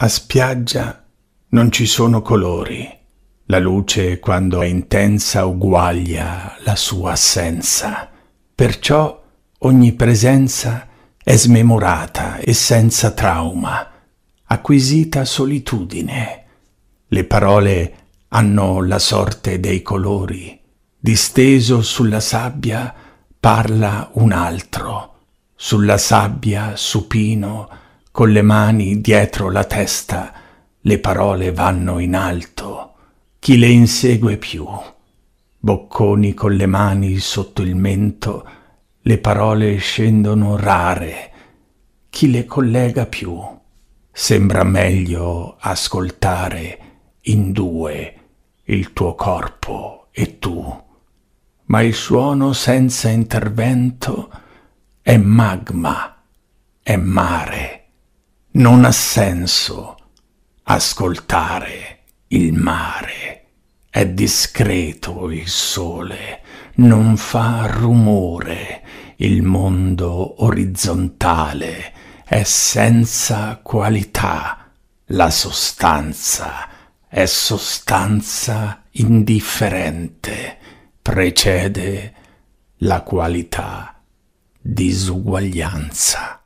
A spiaggia non ci sono colori. La luce, quando è intensa, uguaglia la sua assenza. Perciò ogni presenza è smemorata e senza trauma, acquisita solitudine. Le parole hanno la sorte dei colori. Disteso sulla sabbia parla un altro. Sulla sabbia, supino, con le mani dietro la testa, le parole vanno in alto. Chi le insegue più? Bocconi con le mani sotto il mento, le parole scendono rare. Chi le collega più? Sembra meglio ascoltare in due il tuo corpo e tu. Ma il suono senza intervento è magma, è mare. Non ha senso ascoltare il mare. È discreto il sole, non fa rumore. Il mondo orizzontale è senza qualità. La sostanza è sostanza indifferente. Precede la qualità. Disuguaglianza.